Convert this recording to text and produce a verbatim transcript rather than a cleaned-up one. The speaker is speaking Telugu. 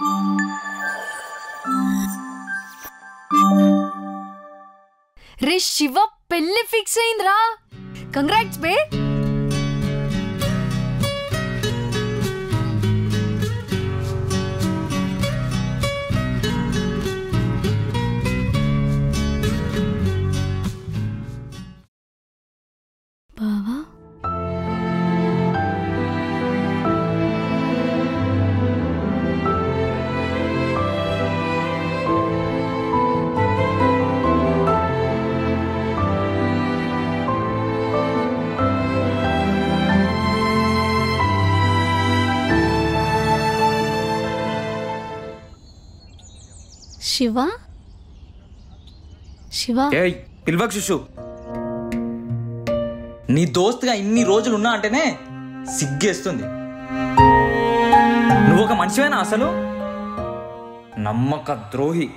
रे शिवा पेल्ली फिक्स अयिंद्रा कंग्राट्स बे बावा शिवा शिवा ఏయ్ పిల్వక్ శిశు నీ దోస్తుగా ఇన్ని రోజులు ఉన్నా అంటేనే సిగ్గేస్తుంది నువ్వు ఒక మనిషివేనా అసలు నమ్మక ద్రోహి।